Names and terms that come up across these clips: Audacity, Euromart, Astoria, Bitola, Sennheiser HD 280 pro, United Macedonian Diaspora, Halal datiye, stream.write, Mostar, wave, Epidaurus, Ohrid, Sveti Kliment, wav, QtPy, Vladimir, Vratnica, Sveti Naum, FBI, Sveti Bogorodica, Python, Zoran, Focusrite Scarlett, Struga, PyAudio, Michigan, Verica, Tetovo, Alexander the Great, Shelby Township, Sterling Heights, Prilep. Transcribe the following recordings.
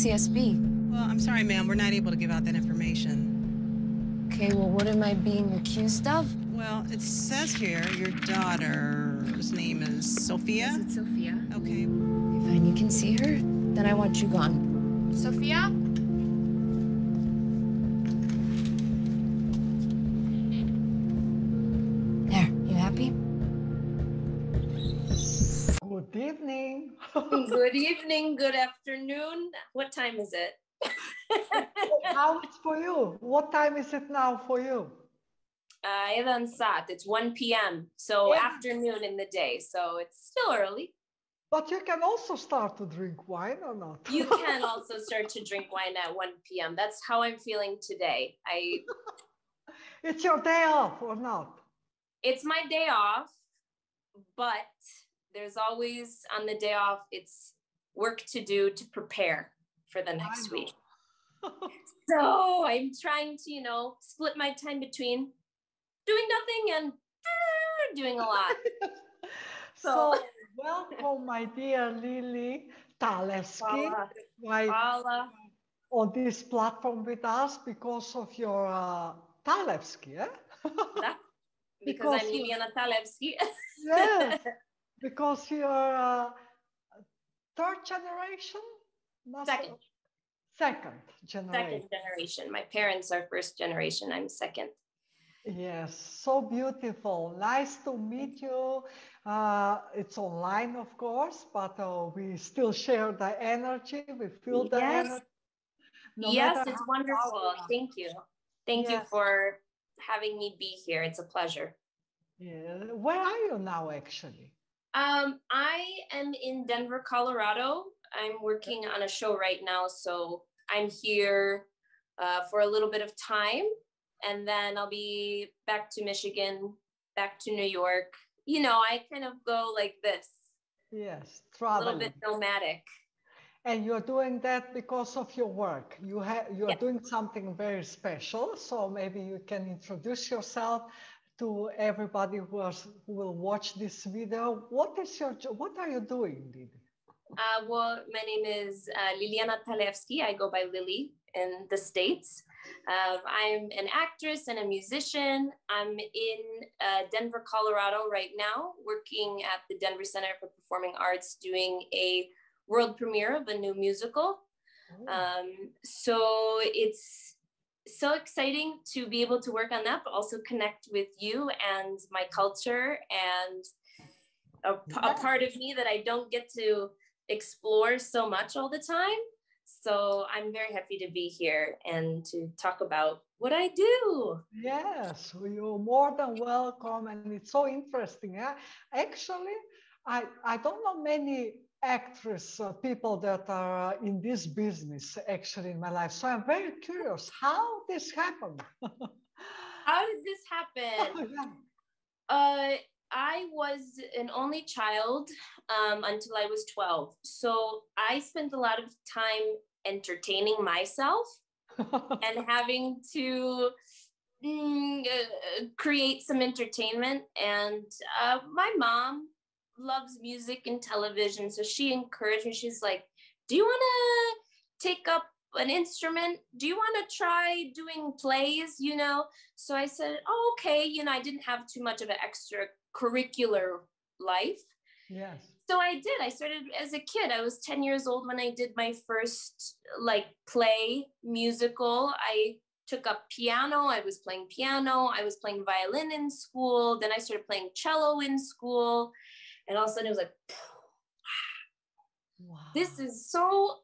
CSB. Well, I'm sorry, ma'am. We're not able to give out that information. Okay, well, what am I being accused of? Well, it says here your daughter's name is Sophia. Is it Sophia? Okay. Okay, fine. You can see her. Then I want you gone. Sophia? There. You happy? Good evening. Good evening, good afternoon. What time is it? Now it's for you. What time is it now for you? Jedan sat. It's 1 p.m. So yeah. Afternoon in the day. So it's still early. But you can also start to drink wine or not? You can also start to drink wine at 1 p.m. That's how I'm feeling today. It's your day off or not? It's my day off, but there's always, on the day off, it's work to do to prepare for the next week. So I'm trying to, you know, split my time between doing nothing and doing a lot. So welcome, my dear Lily Talevski, on this platform with us because of your Talevski, eh? Because I'm Liliana Talevski. Yes. Because you're third generation? Second generation. Second generation. My parents are first generation. I'm second. Yes, so beautiful. Nice to meet you. It's online, of course, but we still share the energy. We feel the energy. No yes, it's wonderful. Thank you. Thank you for having me be here. It's a pleasure. Yeah. Where are you now, actually? I am in Denver, Colorado. I'm working on a show right now, so I'm here for a little bit of time, and then I'll be back to Michigan, back to New York. You know, I kind of go like this. Yes, traveling. A little bit nomadic. And you're doing that because of your work. You're doing something very special, so maybe you can introduce yourself to everybody who will watch this video. What are you doing, Lily? Well, my name is Liliana Talevski. I go by Lily in the States. I'm an actress and a musician. I'm in Denver, Colorado right now, working at the Denver Center for Performing Arts, doing a world premiere of a new musical. Oh. So it's so exciting to be able to work on that, but also connect with you and my culture and a part of me that I don't get to explore so much all the time. So I'm very happy to be here and to talk about what I do. Yes, you're more than welcome. And it's so interesting. Eh? Actually, I don't know many actress people that are in this business actually in my life, so I'm very curious how this happened. How did this happen? I was an only child until I was 12, so I spent a lot of time entertaining myself and having to create some entertainment, and my mom loves music and television. So she encouraged me. She's like, do you want to take up an instrument? Do you want to try doing plays, you know? So I said, oh, okay. You know, I didn't have too much of an extracurricular life. Yes. So I did. I started as a kid. I was 10 years old when I did my first like play musical. I took up piano. I was playing piano. I was playing violin in school. Then I started playing cello in school. And all of a sudden it was like, wow, this is so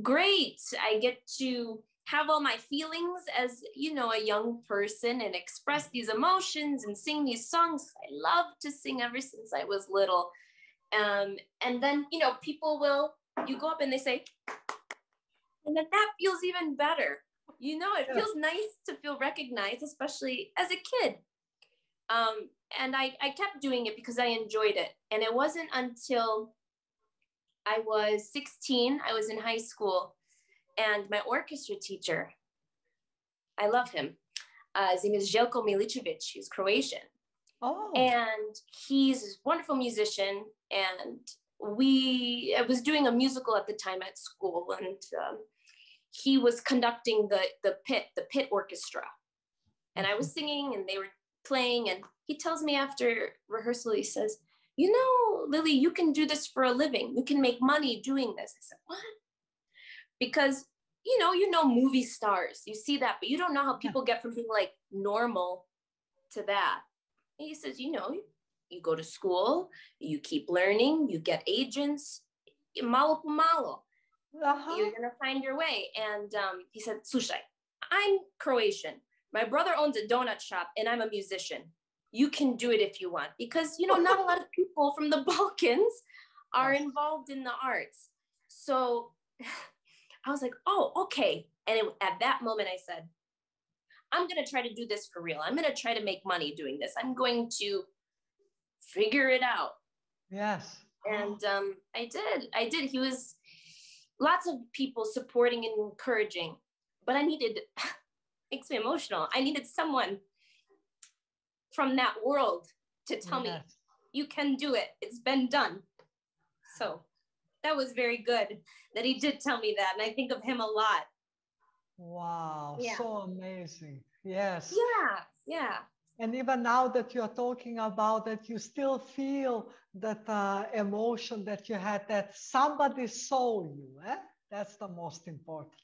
great. I get to have all my feelings as, you know, a young person and express these emotions and sing these songs. I love to sing ever since I was little. And then, you know, people will, you go up and they say, and then that feels even better. You know, it feels nice to feel recognized, especially as a kid. And I kept doing it because I enjoyed it. And it wasn't until I was 16, I was in high school, and my orchestra teacher, I love him. His name is Jelko Milicevic. He's Croatian. Oh. And he's a wonderful musician. And I was doing a musical at the time at school, and he was conducting the pit orchestra. And I was singing and they were playing. And he tells me after rehearsal, he says, you know, Lily, you can do this for a living. You can make money doing this. I said, what? Because you know, movie stars, you see that, but you don't know how people get from being like normal to that. And he says, you know, you go to school, you keep learning, you get agents, malo po malo, you're going to find your way. And he said, Sushai, I'm Croatian. My brother owns a donut shop and I'm a musician. You can do it if you want, because, you know, not a lot of people from the Balkans are involved in the arts. So I was like, oh, okay. And at that moment I said, I'm going to try to do this for real. I'm going to try to make money doing this. I'm going to figure it out. Yes. And I did. He was lots of people supporting and encouraging, but I needed, makes me emotional. I needed someone from that world to tell me, you can do it. It's been done. So that was very good that he did tell me that. And I think of him a lot. Wow. Yeah. So amazing. Yes. Yeah. Yeah. And even now that you're talking about it, you still feel that emotion that you had, that somebody saw you. Eh? That's the most important.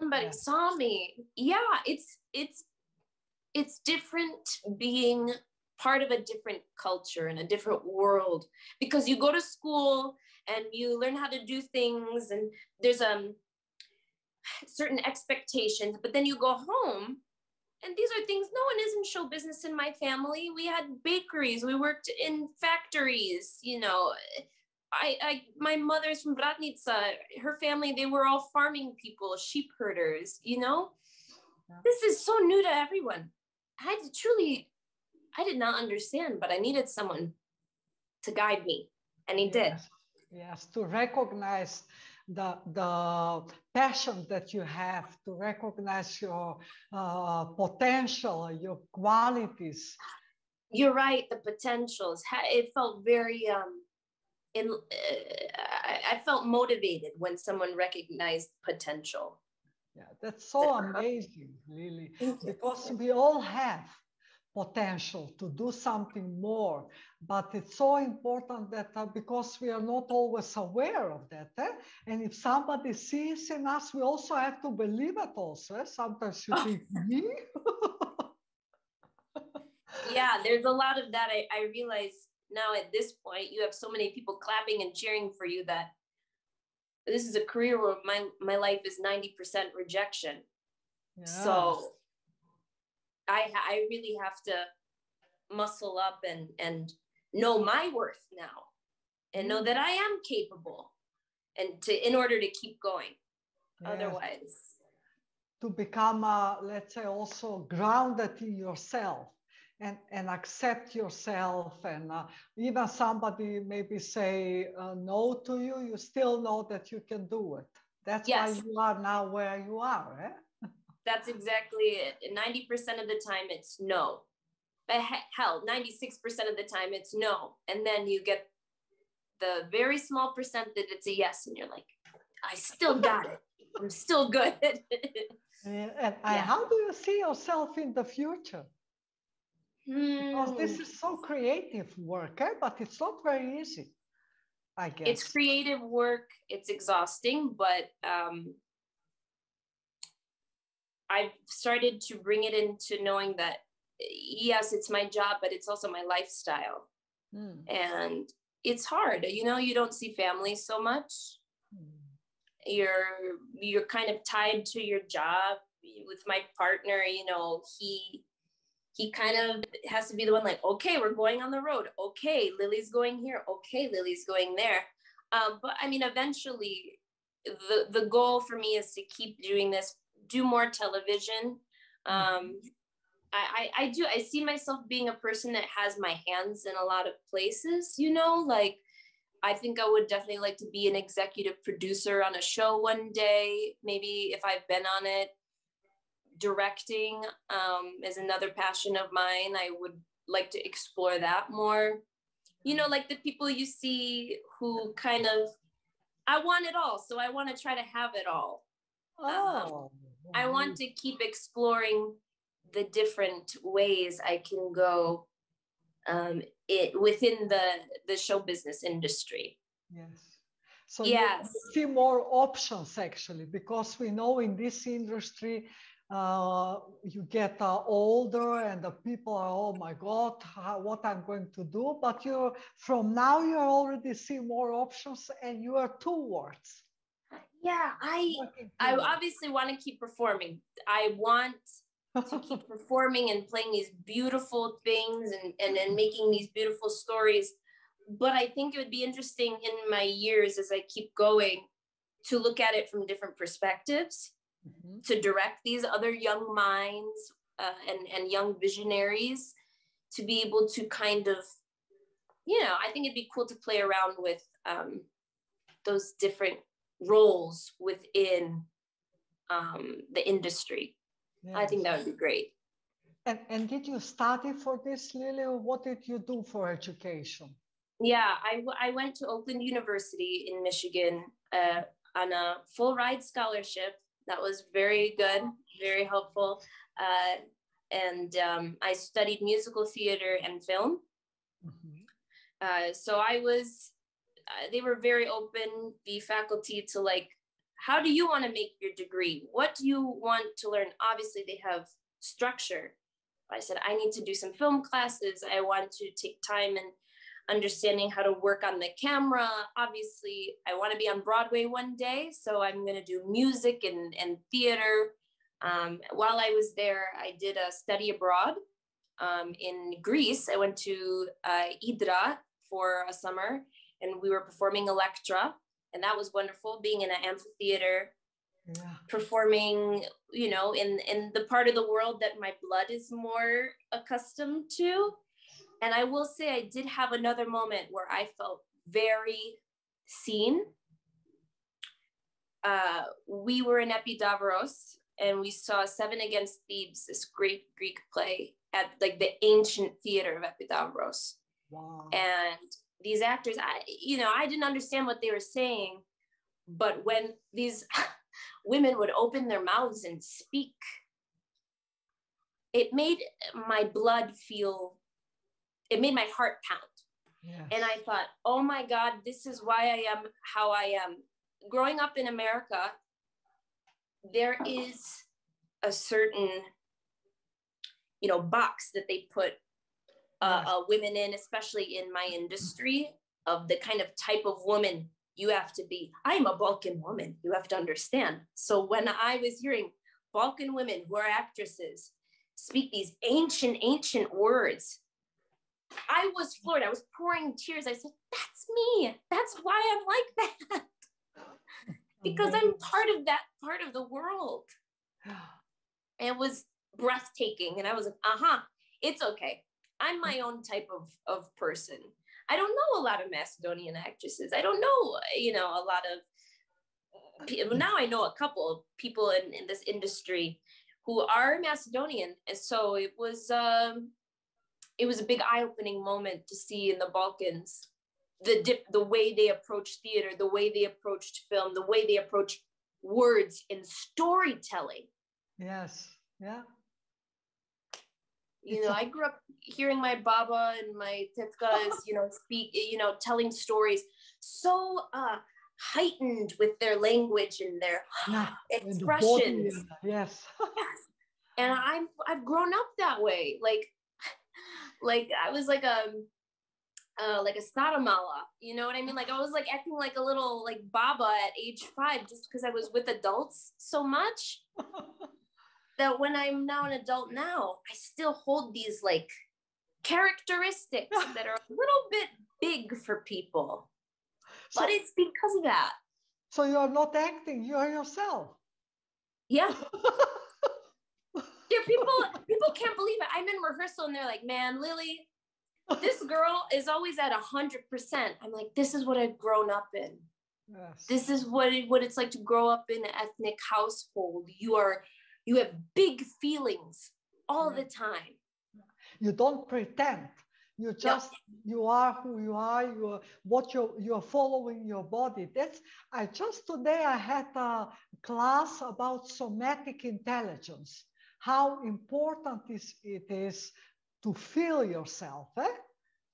Somebody saw me. Yeah. It's different being part of a different culture and a different world, because you go to school and you learn how to do things and there's certain expectations, but then you go home and these are things, no one is in show business in my family. We had bakeries, we worked in factories, you know. My mother's from Vratnica, her family, they were all farming people, sheep herders, you know. This is so new to everyone. I did not understand, but I needed someone to guide me, and he did. Yes, to recognize the passion that you have, to recognize your potential, your qualities. You're right, the potentials. It felt very, I felt motivated when someone recognized potential. Yeah, that's so amazing, Lily, because we all have potential to do something more, but it's so important that because we are not always aware of that, and if somebody sees in us, we also have to believe it also. Sometimes you think, me? Yeah, there's a lot of that. I realize now at this point, you have so many people clapping and cheering for you that this is a career where my life is 90% rejection. Yes. So I really have to muscle up and know my worth now and know that I am capable and in order to keep going. Yes. Otherwise. To become, let's say, also grounded in yourself. And accept yourself, and even somebody maybe say no to you, you still know that you can do it. That's why you are now where you are. Eh? That's exactly it. 90% of the time it's no, but hell, 96% of the time it's no. And then you get the very small percent that it's a yes. And you're like, I still got it. I'm still good. How do you see yourself in the future? Because this is so creative work, but it's not very easy, I guess. It's creative work. It's exhausting, but I've started to bring it into knowing that, yes, it's my job, but it's also my lifestyle. And it's hard. You know, you don't see family so much. You're kind of tied to your job. With my partner, you know, he... he kind of has to be the one like, okay, we're going on the road. Okay, Lily's going here. Okay, Lily's going there. But I mean, eventually the goal for me is to keep doing this, do more television. I see myself being a person that has my hands in a lot of places, you know, like I think I would definitely like to be an executive producer on a show one day. Maybe if I've been on it, directing is another passion of mine. I would like to explore that more. You know, like the people you see who kind of, I want it all. So I want to try to have it all. Oh, I want to keep exploring the different ways I can go within the show business industry. Yes. So yes, see more options actually, because we know in this industry, you get older and the people are, oh my God, what I'm going to do. But you're, from now you already see more options and you are towards. Yeah, I obviously want to keep performing. I want to keep performing and playing these beautiful things and making these beautiful stories. But I think it would be interesting in my years as I keep going to look at it from different perspectives. Mm-hmm. To direct these other young minds and young visionaries to be able to kind of, you know, I think it'd be cool to play around with those different roles within the industry. Yes. I think that would be great. And did you study for this, Lily, or what did you do for education? Yeah, I went to Oakland University in Michigan on a full ride scholarship. That was very good, very helpful. And I studied musical theater and film. Mm-hmm. So I was, they were very open, the faculty, to like, how do you want to make your degree? What do you want to learn? Obviously they have structure. I said, I need to do some film classes. I want to take time and understanding how to work on the camera. Obviously, I want to be on Broadway one day, so I'm going to do music and theater. While I was there, I did a study abroad in Greece. I went to Hydra for a summer, and we were performing Elektra, and that was wonderful, being in an amphitheater, yeah, performing, you know, in the part of the world that my blood is more accustomed to. And I will say I did have another moment where I felt very seen. We were in Epidaurus and we saw Seven Against Thebes, this great Greek play at like the ancient theater of Epidaurus. Wow. And these actors, I didn't understand what they were saying, but when these women would open their mouths and speak, it made my blood feel, it made my heart pound. Yes. And I thought, oh my God, this is why I am how I am. Growing up in America, there is a certain, you know, box that they put women in, especially in my industry, of the kind of type of woman you have to be. I'm a Balkan woman, you have to understand. So when I was hearing Balkan women who are actresses speak these ancient words, I was floored. I was pouring tears. I said, that's me. That's why I'm like that. Because I'm part of that part of the world. And it was breathtaking. And I was like, it's okay. I'm my own type of person. I don't know a lot of Macedonian actresses. I don't know, you know, a lot of people. Now I know a couple of people in this industry who are Macedonian. And so it was a big eye-opening moment to see in the Balkans, the way they approached theater, the way they approached film, the way they approached words in storytelling. Yes, yeah. You know, I grew up hearing my Baba and my Tetkas, you know, speak, you know, telling stories so heightened with their language and their expressions. And the body, yes. Yes. And I've grown up that way. Like I was like a sodomala, you know what I mean? Like I was like acting like a little like Baba at age 5, just because I was with adults so much. that when I'm now an adult now, I still hold these like characteristics that are a little bit big for people. So, but it's because of that. So you're not acting, you're yourself. Yeah. Yeah, people can't believe it. I'm in rehearsal and they're like, man, Lily, this girl is always at 100%. I'm like, this is what I've grown up in. Yes. This is what it's like to grow up in an ethnic household. You have big feelings all the time. You don't pretend. You just, you are who you are. You're following your body. Today I had a class about somatic intelligence. How important it is to feel yourself,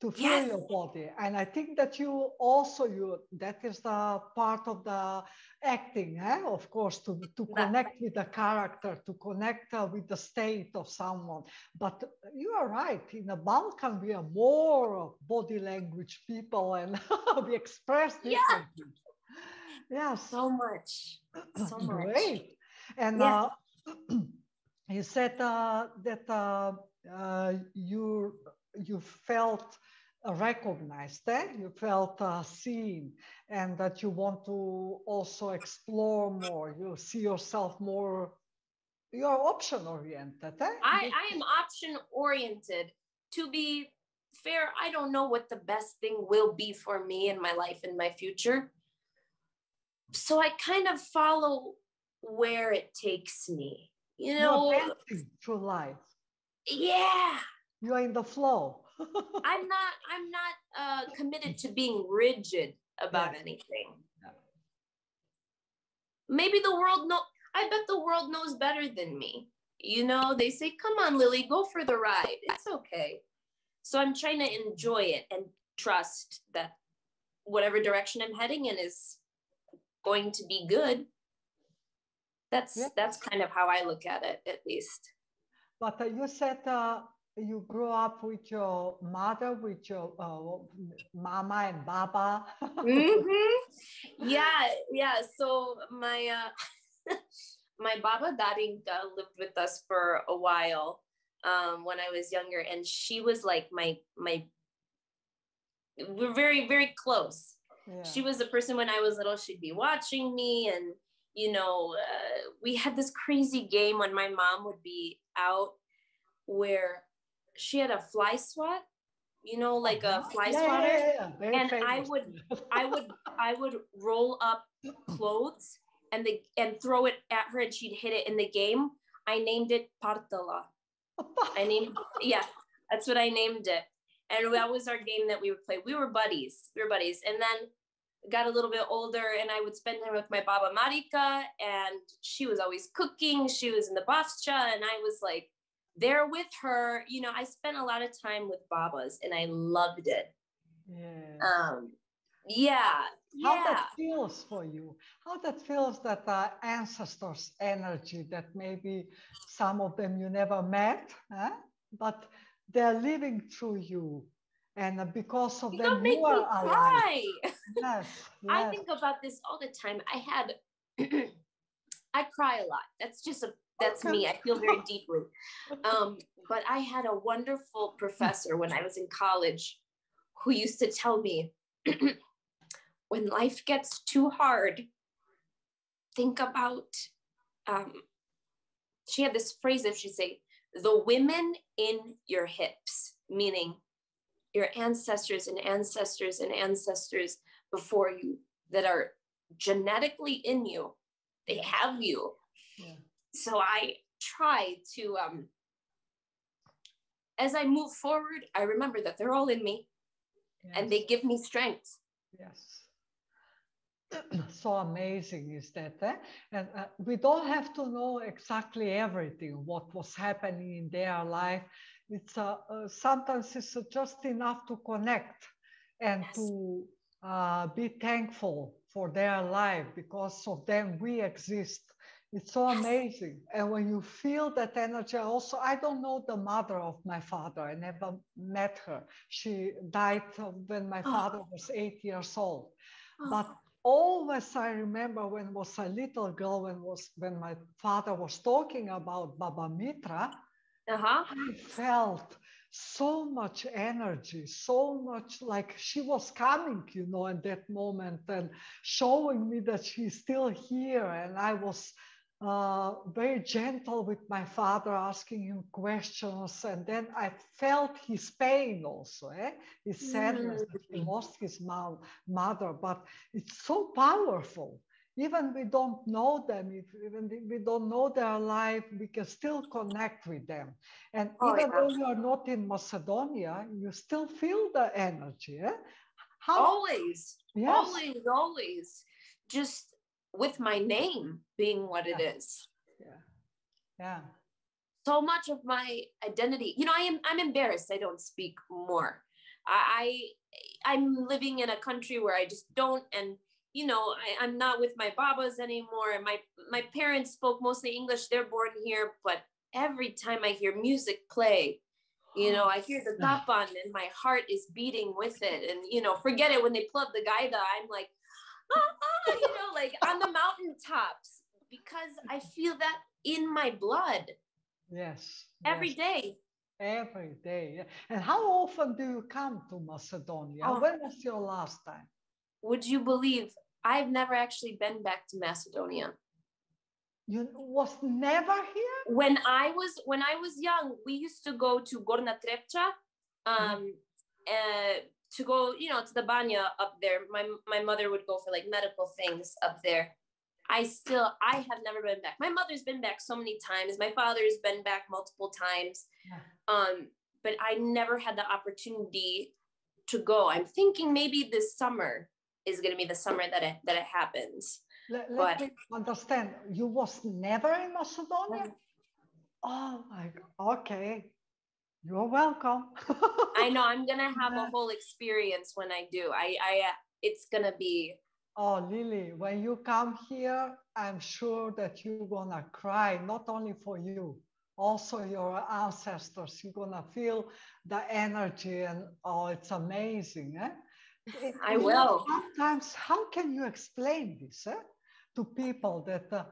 to feel your body. And I think that that is the part of the acting, of course, to connect with the character, to connect with the state of someone. But you are right, in the Balkan, we are more body language people and we express this. Yeah, so much. So much. Great. And you said that you felt recognized, you felt seen, and that you want to also explore more, you see yourself more, you're option-oriented. I am option-oriented. To be fair, I don't know what the best thing will be for me in my life and my future. So I kind of follow where it takes me. You know, through life. Yeah. You're in the flow. I'm not committed to being rigid about anything. Yeah. Maybe I bet the world knows better than me. You know, they say, come on, Lily, go for the ride. It's okay. So I'm trying to enjoy it and trust that whatever direction I'm heading in is going to be good. That's kind of how I look at it, at least. But you said you grew up with your mother, with your mama and baba. Mm-hmm. Yeah. So my my baba Darinka lived with us for a while when I was younger, and she was like my. We're very, very close. Yeah. She was the person when I was little. She'd be watching me and. You know, we had this crazy game when my mom would be out where she had a fly swat, you know, like a fly swatter. Yeah. And famous. I would roll up clothes and throw it at her and she'd hit it in the game. I named it Partala. That's what I named it. And that was our game that we would play. We were buddies. And then got a little bit older and I would spend time with my baba Marika, and she was always cooking. She was in the bafcha and I was like there with her. You know, I spent a lot of time with babas and I loved it. Yeah. How that feels for you? How that feels, that ancestors' energy that maybe some of them you never met, but they're living through you. And because of them, you are alive. Yes, I think about this all the time. I cry a lot. That's me. I feel very deeply. But I had a wonderful professor when I was in college who used to tell me, when life gets too hard, think about, she had this phrase that she'd say, the women in your hips, meaning your ancestors and ancestors and ancestors before you that are genetically in you, they have you. Yeah. So I try to, as I move forward, I remember that they're all in me and they give me strength. Yes. So amazing is that, and we don't have to know exactly everything what was happening in their life. It's sometimes it's just enough to connect and to be thankful for their life. Because of them we exist. It's so amazing. And when you feel that energy, also, I don't know the mother of my father. I never met her. She died when my father was 8 years old. But always I remember when I was a little girl, when my father was talking about Baba Mitra, I felt so much energy, so much like she was coming, you know, in that moment and showing me that she's still here. And I was very gentle with my father, asking him questions. And then I felt his pain also, his sadness that he lost his mother. But it's so powerful. Even we don't know them, even if we don't know their life, we can still connect with them. And even though you are not in Macedonia, you still feel the energy. Always. Just with my name being what it is. So much of my identity, you know, I'm embarrassed I don't speak more. I'm living in a country where I just don't, and you know, I'm not with my babas anymore. My parents spoke mostly English. They're born here, but every time I hear music play, you know, I hear the tapan and my heart is beating with it. And, you know, forget it when they pull up the gaida, I'm like, you know, like on the mountaintops, because I feel that in my blood. Yes. Every day. And how often do you come to Macedonia? When was your last time? Would you believe I've never actually been back to Macedonia? You was never here? When I was young, we used to go to Gorna Trepča, to go, you know, to the banya up there. My mother would go for like medical things up there. I have never been back. My mother's been back so many times. My father's been back multiple times. But I never had the opportunity to go. I'm thinking maybe this summer is going to be the summer that it happens. Let me understand. You was never in Macedonia? Oh my God. Okay. You're welcome. I know. I'm going to have a whole experience when I do. It's going to be. Oh, Lily, when you come here, I'm sure that you're going to cry, not only for you, also your ancestors. You're going to feel the energy and, oh, it's amazing. I will. Sometimes, how can you explain this to people that,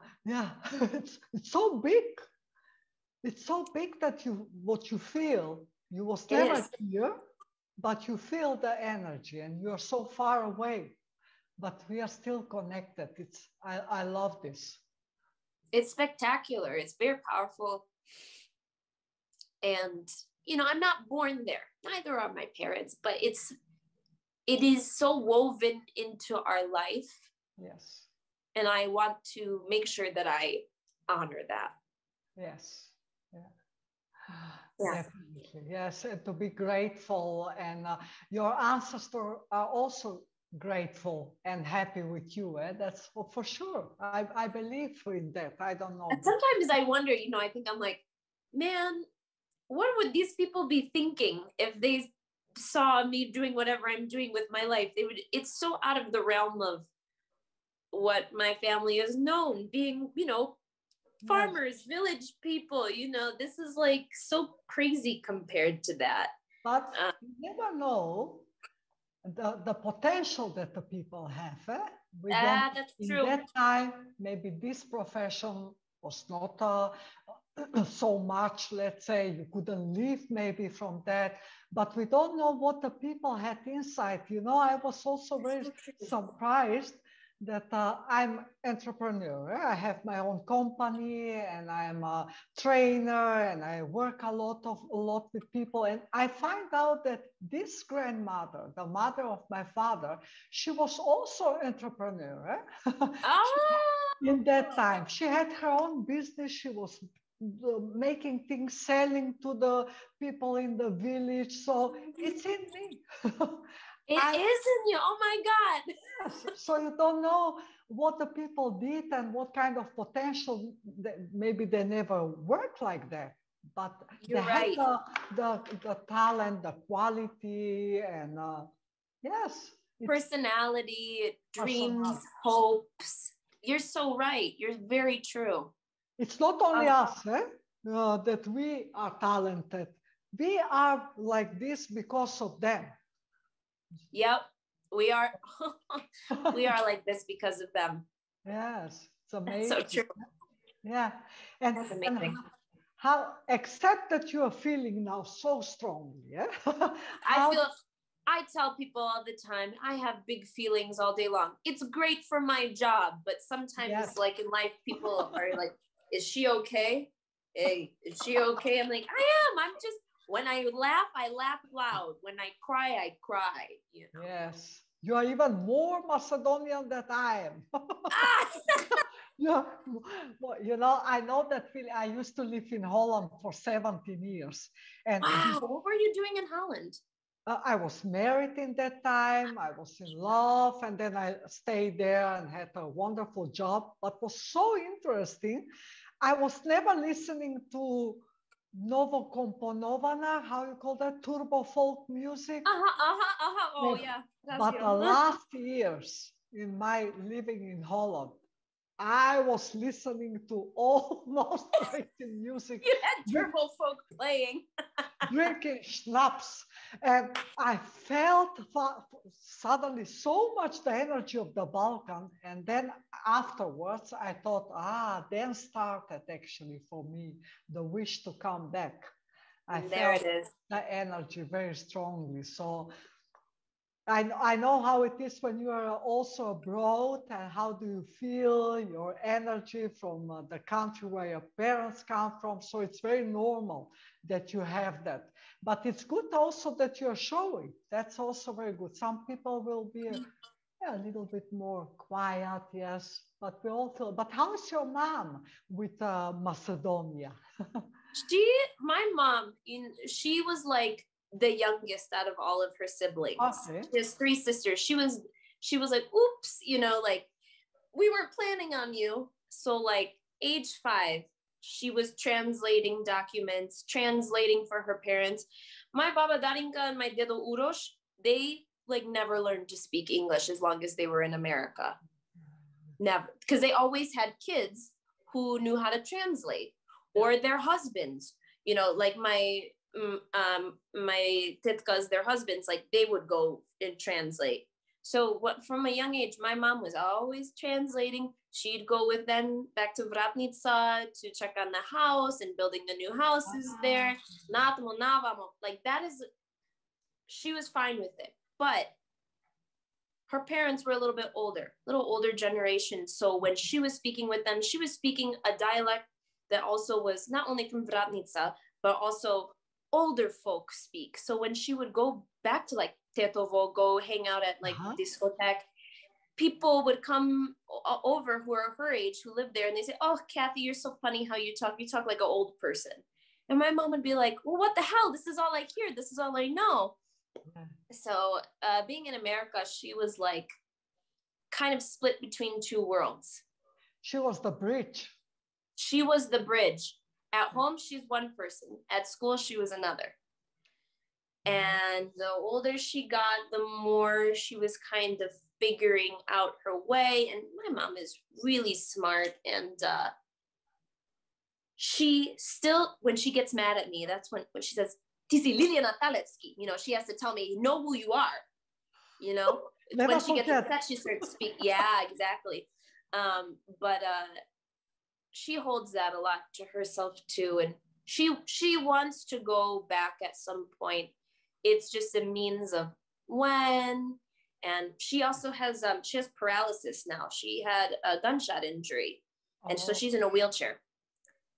it's so big. It's so big that what you feel, you was never here, but you feel the energy and you're so far away, but we are still connected. I love this. It's spectacular. It's very powerful. And, you know, I'm not born there. Neither are my parents, but it is so woven into our life. Yes. And I want to make sure that I honor that. Yes. Yeah. Definitely. Yes. And to be grateful. And your ancestors are also grateful and happy with you. That's for sure. I believe in that. I don't know. And sometimes I wonder, you know, I think I'm like, man, what would these people be thinking if they saw me doing whatever I'm doing with my life? It's so out of the realm of what my family is known, being, you know, farmers, village people, you know, this is like so crazy compared to that. But you never know the potential that the people have. That's true. In that time, maybe this profession was not so much, let's say, you couldn't leave maybe from that, but we don't know what the people had inside. You know, I was also very surprised that I'm entrepreneur. I have my own company and I'm a trainer and I work a lot with people. And I find out that this grandmother, the mother of my father, she was also entrepreneur. In that time, she had her own business. She was making things, selling to the people in the village. So it's in me. It is in you. Oh my God. So you don't know what the people did and what kind of potential. Maybe they never worked like that, but they had the talent, the quality, and personality, dreams, hopes. You're so right. You're very true. It's not only us that we are talented. We are like this because of them. Yep. We are we are like this because of them. Yes, it's amazing. That's so true. Yeah, and that's amazing. And how, except that you are feeling now so strongly. Yeah? I tell people all the time, I have big feelings all day long. It's great for my job, but sometimes like in life, people are like, is she okay? Hey, is she okay? I'm like, I am. I'm just, when I laugh loud. When I cry, you know? Yes. You are even more Macedonian than I am. Yeah. Well, you know, I know that really, I used to live in Holland for 17 years. And wow, what were you doing in Holland? I was married in that time. I was in love. And then I stayed there and had a wonderful job. What was so interesting, I was never listening to Novokomponovana, how you call that, turbo folk music. Oh, yeah. That's but the last years in my living in Holland, I was listening to all North African music. You had turbo folk playing. Drinking schnapps. And I felt suddenly so much the energy of the Balkan. And then afterwards, I thought, then started actually for me the wish to come back. I felt the energy very strongly. So I know how it is when you are also abroad, and how do you feel your energy from the country where your parents come from. So it's very normal that you have that. But it's good also that you're showing. That's also very good. Some people will be a little bit more quiet, yes. But we all feel. But how is your mom with Macedonia? My mom was like the youngest out of all of her siblings. Okay. She has three sisters. She was like, oops, you know, like, we weren't planning on you. So like age 5, she was translating documents, translating for her parents. My Baba Darinka and my Dedo Uroš, they like never learned to speak English as long as they were in America. Never, because they always had kids who knew how to translate, or their husbands, you know, like my titkas, their husbands, like they would go and translate. So from a young age, my mom was always translating. She'd go with them back to Vratnica to check on the house and building the new houses there. Like that is, she was fine with it. But her parents were a little older generation. So when she was speaking with them, she was speaking a dialect that also was not only from Vratnica, but also older folk speak. So when she would go back to like Tetovo, go hang out at like discotheque, people would come over who are her age, who live there, and they say, oh, Kathy, you're so funny how you talk like an old person. And my mom would be like, well, what the hell? This is all I hear. This is all I know. Yeah. So being in America, she was like kind of split between two worlds. She was the bridge. She was the bridge. At home, she's one person. At school, she was another. And the older she got, the more she was kind of figuring out her way. And my mom is really smart. And she still, when she gets mad at me, that's when she says, Tisi Liliana Talevski, you know, she has to tell me, know who you are, you know? When she gets upset, she starts speaking. Yeah, exactly. She holds that a lot to herself too. And she wants to go back at some point. It's just a means of when. And she also has, paralysis now. She had a gunshot injury. And so she's in a wheelchair.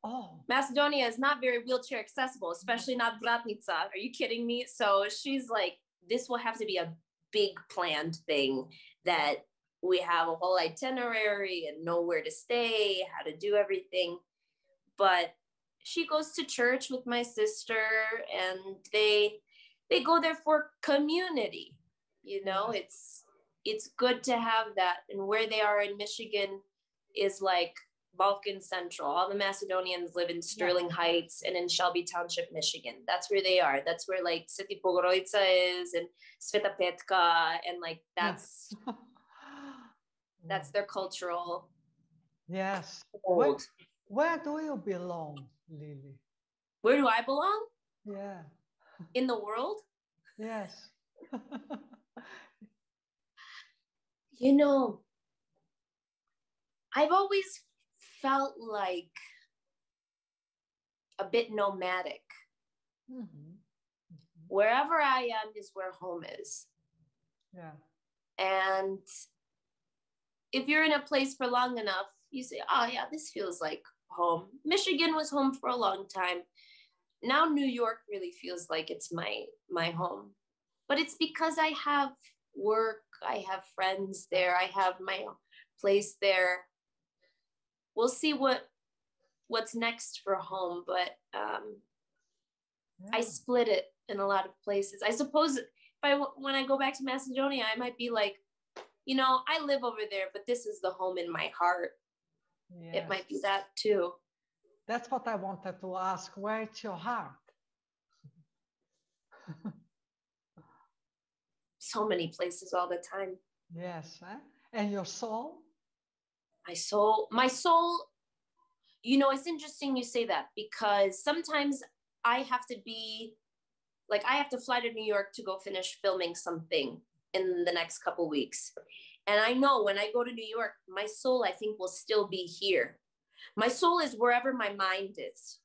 Oh. Macedonia is not very wheelchair accessible, especially not Vratnica. Are you kidding me? So she's like, this will have to be a big planned thing that we have a whole itinerary and know where to stay, how to do everything. But she goes to church with my sister, and they go there for community. You know, it's good to have that. And where they are in Michigan is like Balkan Central. All the Macedonians live in Sterling Heights and in Shelby Township, Michigan. That's where they are. That's where like Sveti Bogorodica is and Sveta Petka, and like that's... That's their cultural. Yes. Where do you belong, Lily? Where do I belong? Yeah. In the world? Yes. You know, I've always felt like a bit nomadic. Mm-hmm. Mm-hmm. Wherever I am is where home is. Yeah. And if you're in a place for long enough, you say, oh yeah, this feels like home. Michigan was home for a long time. Now New York really feels like it's my home. But it's because I have work, I have friends there, I have my place there. We'll see what's next for home, but yeah. I split it in a lot of places. I suppose when I go back to Macedonia, I might be like, you know, I live over there, but this is the home in my heart. Yes. It might be that too. That's what I wanted to ask. Where's your heart? So many places all the time. Yes. Huh? And your soul? My soul, you know, it's interesting you say that, because sometimes I have to be like, I have to fly to New York to go finish filming something in the next couple weeks. And I know when I go to New York, my soul, I think, will still be here. My soul is wherever my mind is,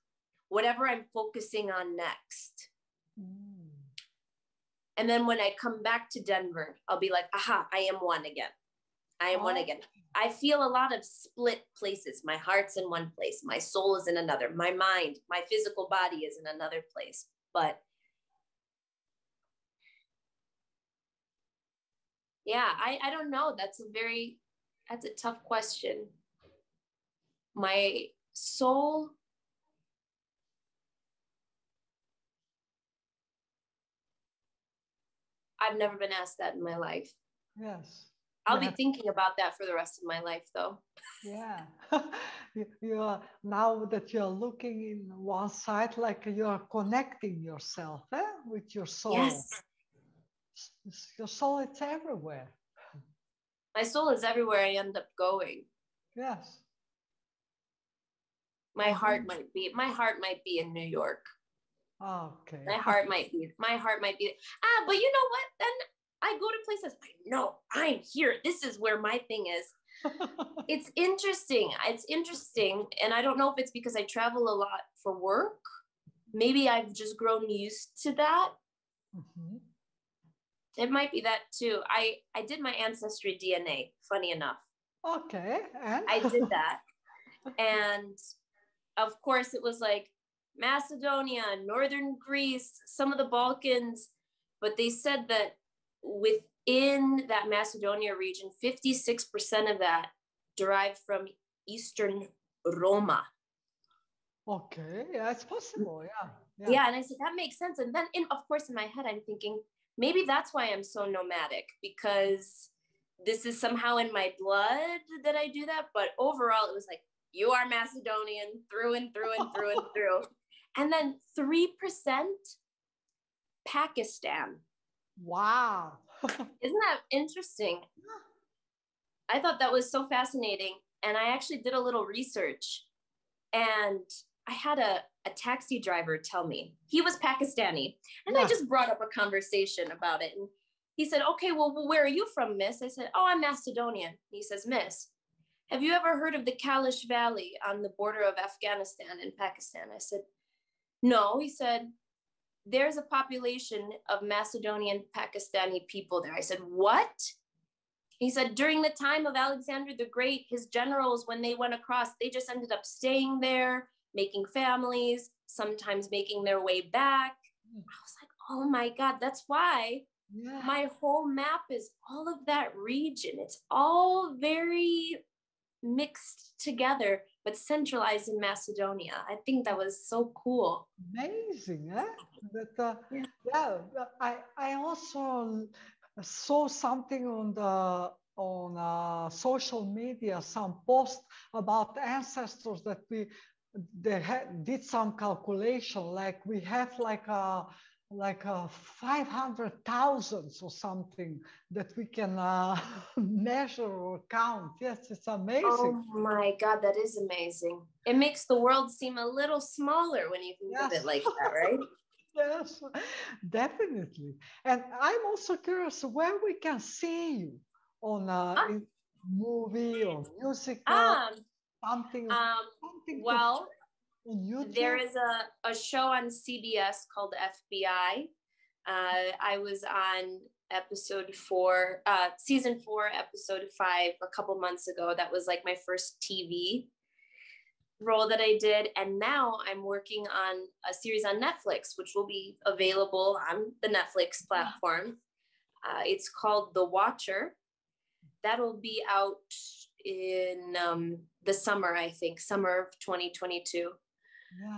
whatever I'm focusing on next. Mm. And then when I come back to Denver, I'll be like, aha, I am one again. I feel a lot of split places. My heart's in one place. My soul is in another. My mind, my physical body is in another place. But yeah, I don't know. That's a tough question. My soul. I've never been asked that in my life. Yes. I'll be thinking about that for the rest of my life, though. Yeah. you are, now that you're looking in one side, like you're connecting yourself with your soul. Yes. Your soul, it's everywhere. My soul is everywhere I end up going. Yes. My heart might be in New York. Okay. My heart might be. Ah, but you know what? Then I go to places. I know I'm here. This is where my thing is. It's interesting. It's interesting. And I don't know if it's because I travel a lot for work. Maybe I've just grown used to that. Mm-hmm. It might be that too. I did my ancestry DNA, funny enough. Okay. And? I did that. And of course it was like Macedonia, Northern Greece, some of the Balkans, but they said that within that Macedonia region, 56% of that derived from Eastern Roma. Okay, yeah, it's possible, yeah. Yeah, and I said, that makes sense. And then, of course, in my head, I'm thinking, maybe that's why I'm so nomadic, because this is somehow in my blood that I do that. But overall, it was like, you are Macedonian through and through and through and through. And then 3% Pakistan. Wow. Isn't that interesting? I thought that was so fascinating. And I actually did a little research. And I had a taxi driver tell me, he was Pakistani. And I just brought up a conversation about it. And he said, okay, well, where are you from, miss? I said, oh, I'm Macedonian. He says, miss, have you ever heard of the Kalash Valley on the border of Afghanistan and Pakistan? I said, no. He said, there's a population of Macedonian Pakistani people there. I said, what? He said, during the time of Alexander the Great, his generals, when they went across, they just ended up staying there, making families, sometimes making their way back. I was like, oh my God, that's why my whole map is all of that region. It's all very mixed together, but centralized in Macedonia. I think that was so cool. Amazing, eh? But, I also saw something on social media, some post about ancestors that they did some calculation, like we have like 500,000 or something that we can measure or count. Yes, it's amazing. Oh my God, that is amazing. It makes the world seem a little smaller when you think of it like that, right? Yes, definitely. And I'm also curious where we can see you. on a movie or musical, something? Well, there is a show on CBS called FBI. I was on season 4, episode 5 a couple months ago. That was like my first TV role that I did. And now I'm working on a series on Netflix, which will be available on the Netflix platform. It's called The Watcher. That'll be out in the summer, I think, summer of 2022.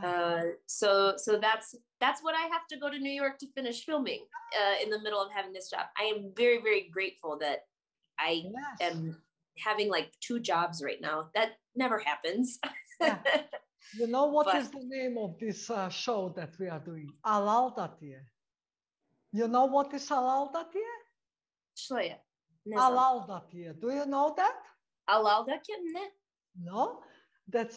Yeah. So that's what I have to go to New York to finish filming in the middle of having this job. I am very, very grateful that I am having like 2 jobs right now. That never happens. Yeah. You know, what is the name of this show that we are doing? Halal Datiye. You know what is Halal Datiye? Shloya. Halal Datiye. Do you know that? Halal Datiye? No. That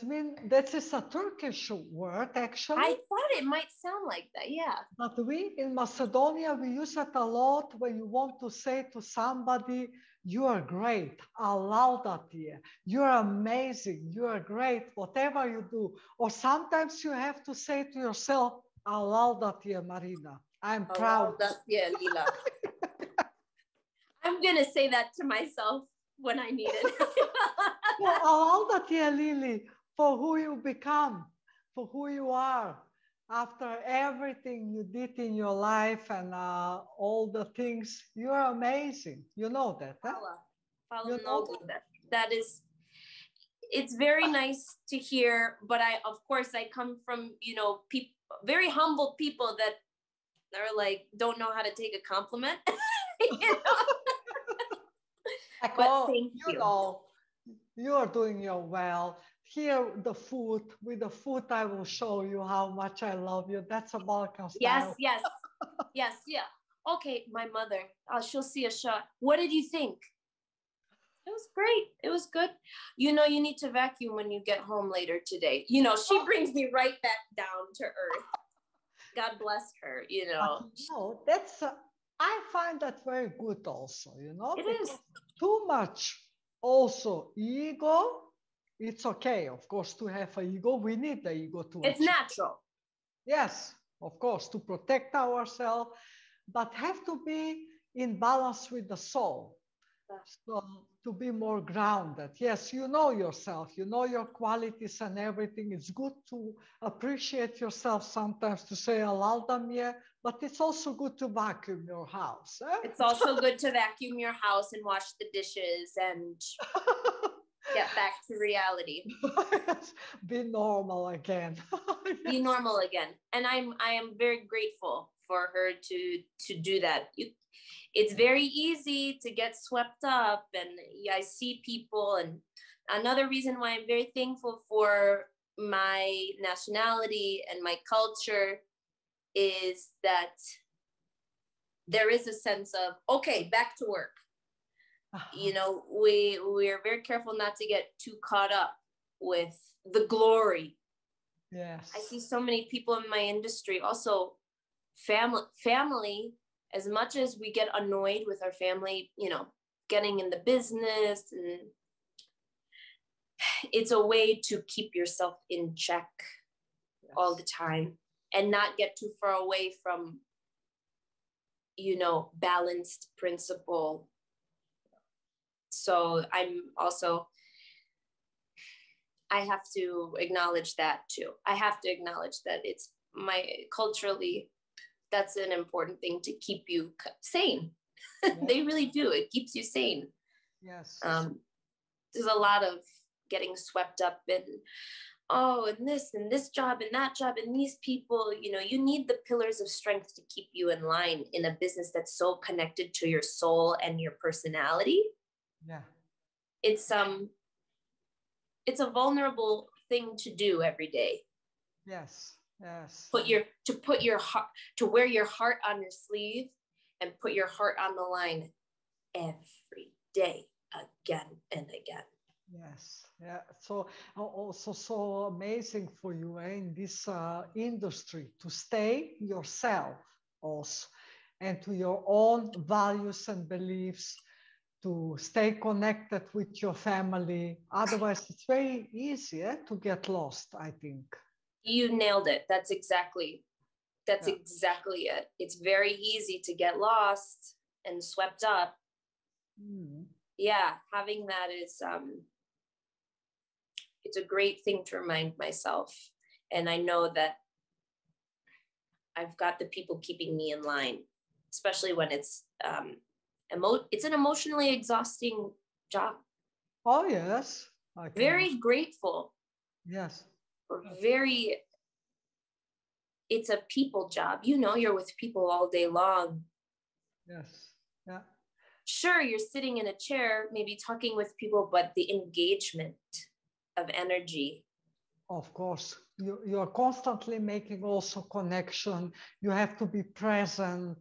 is a Turkish word, actually. I thought it might sound like that, yeah. But we in Macedonia, we use it a lot when you want to say to somebody, you are great, halal datiye, you are amazing, you are great, whatever you do. Or sometimes you have to say to yourself, halal datiye, Marina, I'm proud. Datiye, Lila. I'm going to say that to myself when I need it. For all that, Lily, for who you become, for who you are, after everything you did in your life and all the things, you are amazing. You know that, huh? You know that. That is, it's very nice to hear. But of course I come from, you know, people, very humble people that are like, don't know how to take a compliment. You know? Like, but oh, thank you. You know, you are doing your well. Here, the food. With the food, I will show you how much I love you. That's a Balkan style. Yes, yes. Yes, yeah. Okay, my mother, she'll see a shot. What did you think? It was great. It was good. You know, you need to vacuum when you get home later today. You know, she brings me right back down to earth. God bless her, you know. But, you know, that's, I find that very good also, you know. It is. Too much. Also, ego, it's okay, of course, to have an ego. We need the ego to achieve. It's natural. Yes, of course, to protect ourselves, but have to be in balance with the soul. So to be more grounded. Yes, you know yourself, you know your qualities and everything. It's good to appreciate yourself sometimes, to say Alaldamir, but it's also good to vacuum your house. Eh? It's also good to vacuum your house and wash the dishes and get back to reality. Yes. Be normal again. Yes. Be normal again. And I am very grateful for her to do that. It's very easy to get swept up, and I see people. And another reason why I'm very thankful for my nationality and my culture is that there is a sense of, okay, back to work. You know, we are very careful not to get too caught up with the glory. Yes. I see so many people in my industry, also family, as much as we get annoyed with our family, you know, getting in the business, and it's a way to keep yourself in check. Yes. All the time, and not get too far away from, you know, balanced principle. So I have to acknowledge that too. I have to acknowledge that it's culturally, that's an important thing to keep you sane. Yes. They really do. It keeps you sane. Yes. There's a lot of getting swept up in, oh, and this job and that job and these people, you know, you need the pillars of strength to keep you in line in a business that's so connected to your soul and your personality. Yeah. It's a vulnerable thing to do every day. Yes. Yes. To wear your heart on your sleeve and put your heart on the line every day, again and again. Yes. Yeah. So also so amazing for you in this industry to stay yourself also, and to your own values and beliefs, to stay connected with your family. Otherwise, it's very easy to get lost, I think. You nailed it. That's exactly it. It's very easy to get lost and swept up. Mm. Yeah, having that is, it's a great thing to remind myself. And I know that I've got the people keeping me in line, especially when it's an emotionally exhausting job. Oh, yes. Very grateful. Yes. It's a people job. You know, you're with people all day long. Yes. Yeah. Sure, you're sitting in a chair, maybe talking with people, but the engagement of energy. Of course, you're constantly making also connection. You have to be present.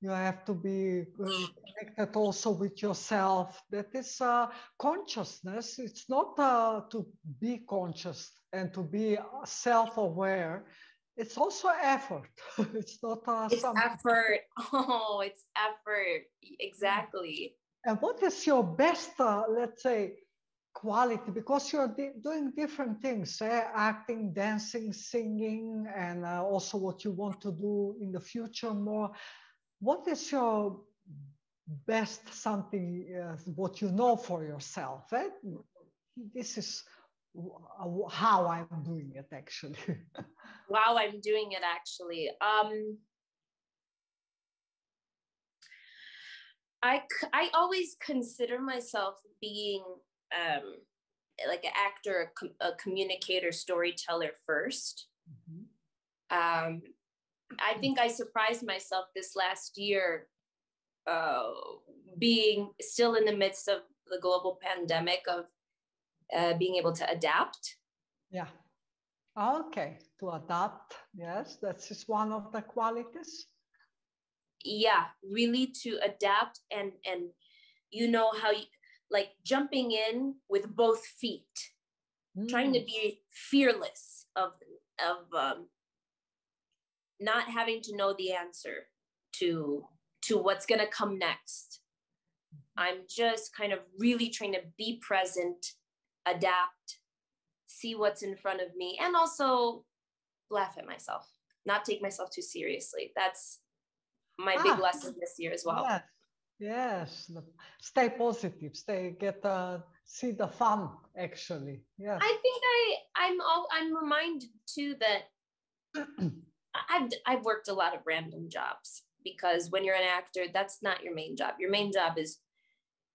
You have to be connected also with yourself. That is consciousness. It's not to be conscious and to be self-aware. It's also effort. It's not something. Effort. Oh, it's effort. Exactly. And what is your best, let's say, quality? Because you're doing different things, acting, dancing, singing, and also what you want to do in the future more. What is your best something, what you know for yourself? This is how I'm doing it, actually. Wow, I'm doing it, actually. I always consider myself being like an actor, a communicator, storyteller first. Mm-hmm. I think I surprised myself this last year, being still in the midst of the global pandemic, of being able to adapt. Yeah. Okay. To adapt. Yes. That's just one of the qualities. Yeah. Really to adapt and you know how you, like jumping in with both feet, trying to be fearless of not having to know the answer to what's going to come next. I'm just kind of really trying to be present, adapt, see what's in front of me, and also laugh at myself, not take myself too seriously. That's my big lesson this year as well. Yes. Yes, stay positive, see the fun, actually. Yeah. I think I'm reminded too that I've worked a lot of random jobs, because when you're an actor, that's not your main job. Your main job is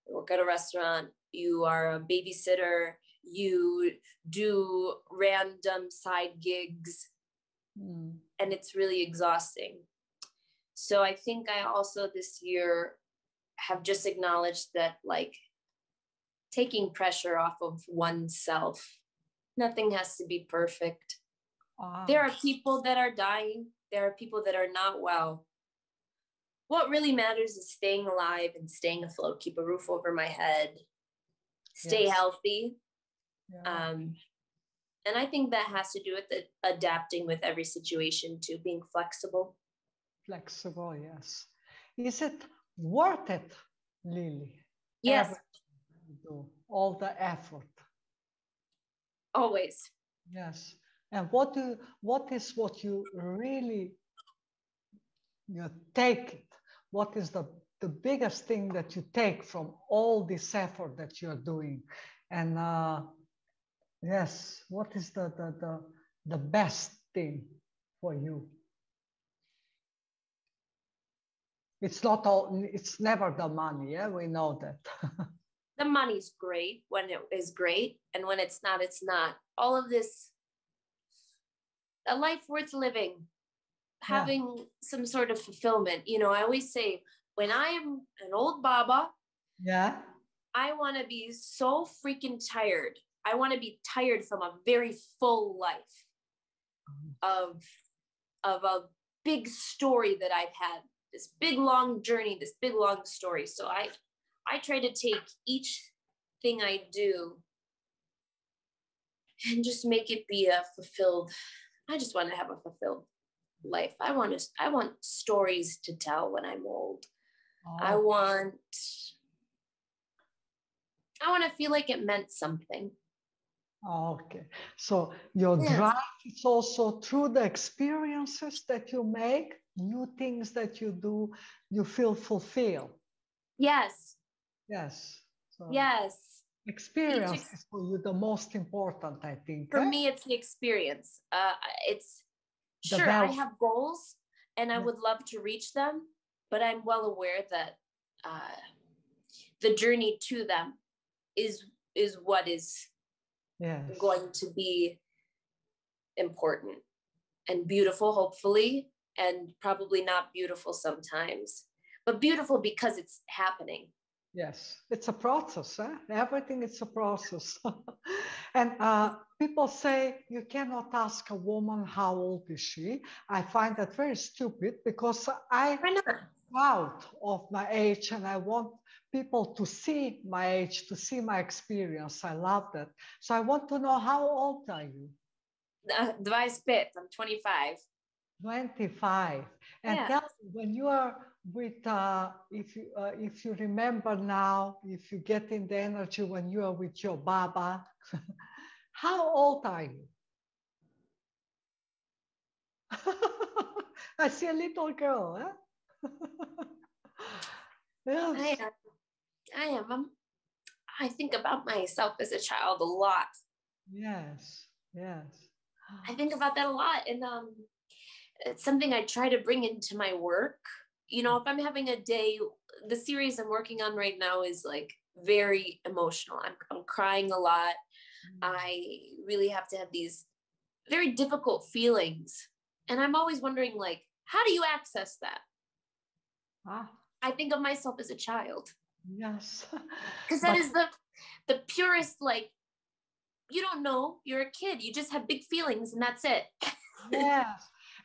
you work at a restaurant, you are a babysitter, you do random side gigs, and it's really exhausting. So I think I also this year have just acknowledged that, like, taking pressure off of oneself. Nothing has to be perfect. There are people that are dying. There are people that are not well. What really matters is staying alive and staying afloat, keep a roof over my head, stay healthy. Yeah. And I think that has to do with adapting with every situation, to being flexible. Flexible, yes. Is it worth it, Lily? Yes. All the effort. Always. Yes. And what is what you really take it? What is the biggest thing that you take from all this effort that you're doing? And yes, what is the best thing for you? It's not all, it's never the money, yeah? We know that. The money's great when it is great, and when it's not, it's not. All of this, a life worth living, having some sort of fulfillment. You know, I always say, when I am an old baba, I want to be so freaking tired. I want to be tired from a very full life of a big story that I've had. This big, long journey, this big, long story. So I try to take each thing I do and just make it be a fulfilled. I just want to have a fulfilled life. I want stories to tell when I'm old. I want I want to feel like it meant something. Okay, so your drive is also through the experiences that you make, new things that you do, you feel fulfilled. Yes. Yes. So yes. Experience is for you the most important, I think. For me, it's the experience. It's sure, I have goals and I would love to reach them, but I'm well aware that the journey to them is what is going to be important and beautiful, hopefully, and probably not beautiful sometimes, but beautiful because it's happening. Yes, it's a process. Huh? Everything is a process. And people say you cannot ask a woman how old is she. I find that very stupid because I'm proud of my age and I want people to see my age, to see my experience. I love that. So I want to know, how old are you? 25. I'm 25. 25. And tell me, when you are with, if you remember now, if you get in the energy when you are with your Baba, how old are you? I see a little girl. Huh? Yes. I think about myself as a child a lot. Yes, yes. I think about that a lot. And it's something I try to bring into my work. You know, if I'm having a day, the series I'm working on right now is like very emotional. I'm crying a lot. I really have to have these very difficult feelings. And I'm always wondering, like, how do you access that? Ah. I think of myself as a child. Yes. Because that is the purest, like, you don't know, you're a kid, you just have big feelings and that's it. Yes.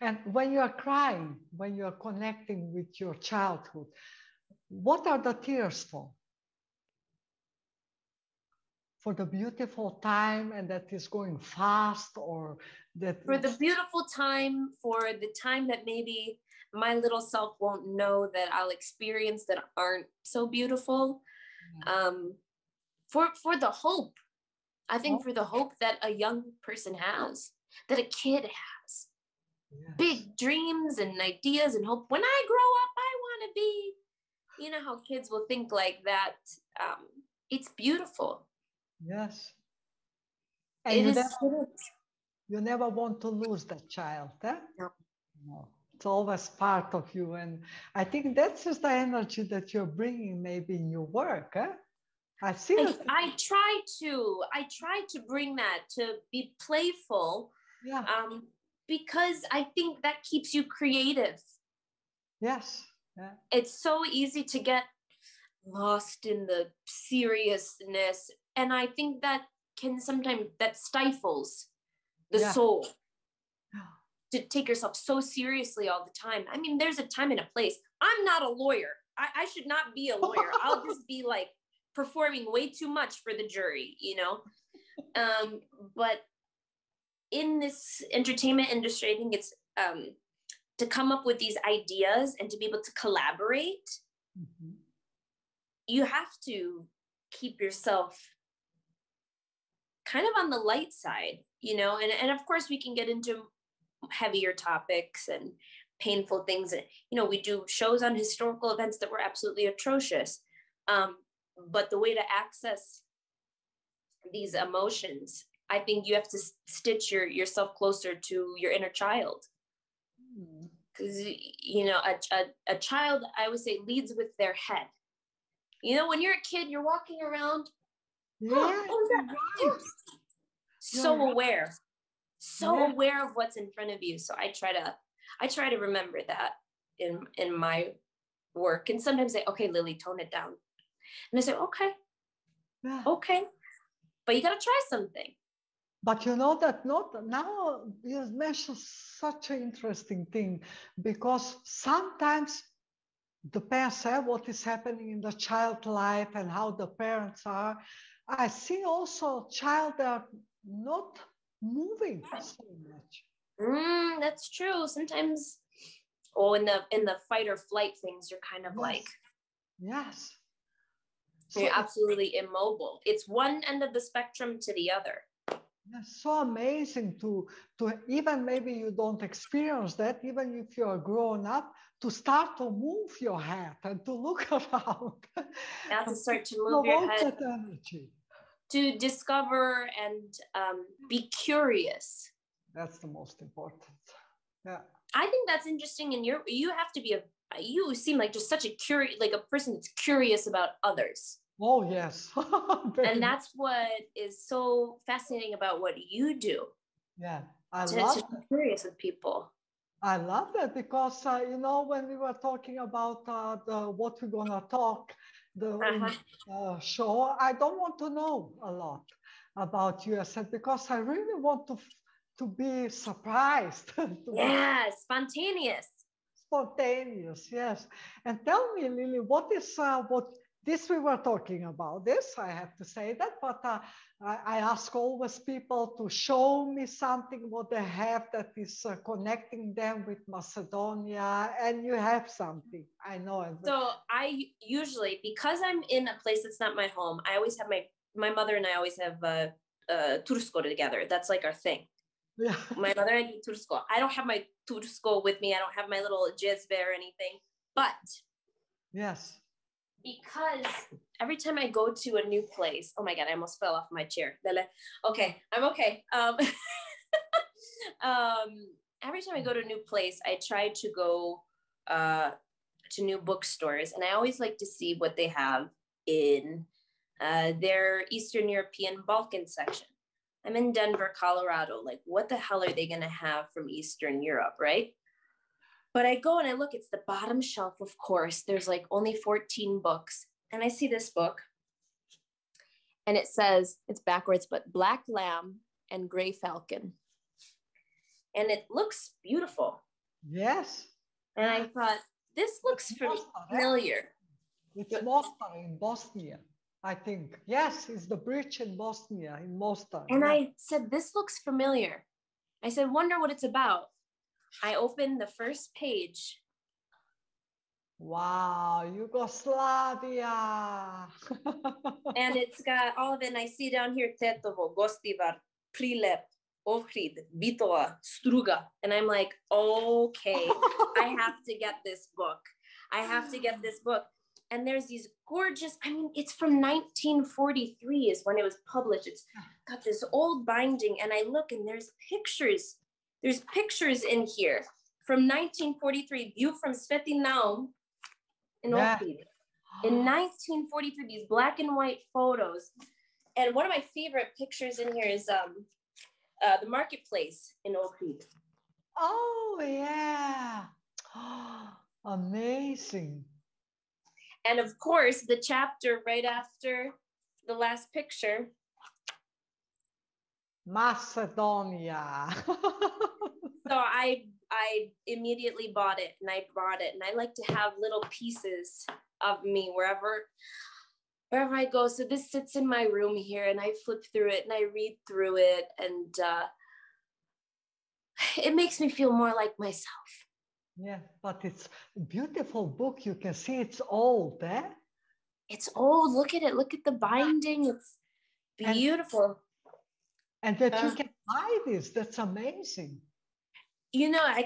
And when you are crying, when you are connecting with your childhood, what are the tears for? For the beautiful time and that is going fast, or that... For the beautiful time, for the time that maybe my little self won't know that I'll experience that aren't so beautiful. For the hope, I think for the hope that a young person has, that a kid has. Yes. Big dreams and ideas and hope. When I grow up, I want to be, you know how kids will think like that. It's beautiful. Yes. And you never want to lose that child. Huh? No. No. It's always part of you. And I think that's just the energy that you're bringing maybe in your work. Huh? I try to bring that, to be playful, because I think that keeps you creative. Yes. Yeah. It's so easy to get lost in the seriousness. And I think that can sometimes, that stifles the soul. To take yourself so seriously all the time. I mean, there's a time and a place. I'm not a lawyer. I should not be a lawyer. I'll just be like performing way too much for the jury, you know? But in this entertainment industry, I think it's to come up with these ideas and to be able to collaborate, you have to keep yourself kind of on the light side, you know? And of course we can get into heavier topics and painful things. You know, we do shows on historical events that were absolutely atrocious. But the way to access these emotions, I think you have to stitch yourself closer to your inner child. Because, you know, a child, I would say, leads with their head. You know, when you're a kid, you're walking around. So aware of what's in front of you. So I try to remember that in my work. And sometimes I say, okay, Lily, tone it down. And I say, okay, okay. But you got to try something. But you know that now you mentioned such an interesting thing, because sometimes the parents say what is happening in the child life and how the parents are. I see also child are not moving so much. That's true. Sometimes, in the fight or flight things, you're kind of like, So you're absolutely immobile. It's one end of the spectrum to the other. That's so amazing to even maybe you don't experience that, even if you're grown up, to start to move your head and to look around. Yeah, to start to move your head. That energy. To discover and be curious. That's the most important. Yeah. I think that's interesting. And you have to be you seem like just such a curious, like a person that's curious about others. Oh, yes. And that's what is so fascinating about what you do. Yeah, I love that. Be curious with people. I love that because, you know, when we were talking about what we're going to talk, the show, I don't want to know a lot about you. I said, because I really want to be surprised. Yeah, spontaneous. Spontaneous, yes. And tell me, Lily, what is what... This we were talking about this, I have to say that, but I ask always people to show me something what they have that is connecting them with Macedonia, and you have something, I know it. So I usually, because I'm in a place that's not my home, I always have my mother and I always have Tursko together. That's like our thing. Yeah. My mother and Tursko. I don't have my Tursko with me. I don't have my little jezve or anything, but. Yes. Because every time I go to a new place, oh my God, I almost fell off my chair. Okay, I'm okay. Every time I go to a new place, I try to go to new bookstores, and I always like to see what they have in their Eastern European Balkan section. I'm in Denver, Colorado. Like, what the hell are they going to have from Eastern Europe, right? But I go and I look, it's the bottom shelf, of course. There's like only 14 books. And I see this book and it says, it's backwards, but Black Lamb and Gray Falcon. And it looks beautiful. Yes. And I thought, this looks familiar. It's Mostar in Bosnia, I think. Yes, it's the bridge in Bosnia, in Mostar. And yeah. I said, this looks familiar. I said, wonder what it's about. I opened the first page. Wow, Yugoslavia. And it's got all of it. And I see down here, Tetovo, Gostivar, Prilep, Ohrid, Bitola, Struga. And I'm like, okay, I have to get this book. I have to get this book. And there's these gorgeous, I mean, it's from 1943 is when it was published. It's got this old binding. And I look and there's pictures. There's pictures in here from 1943, view from Sveti Naum in Ohrid. In 1943, these black and white photos. And one of my favorite pictures in here is the marketplace in Ohrid. Oh, yeah. Amazing. And of course, the chapter right after the last picture. Macedonia. So I immediately bought it, and I brought it, and I like to have little pieces of me wherever I go. So this sits in my room here, and I flip through it and I read through it, and it makes me feel more like myself. Yeah, but it's a beautiful book. You can see it's old, eh? It's old. Look at it. Look at the binding. It's beautiful. And that you can buy this. That's amazing. You know, I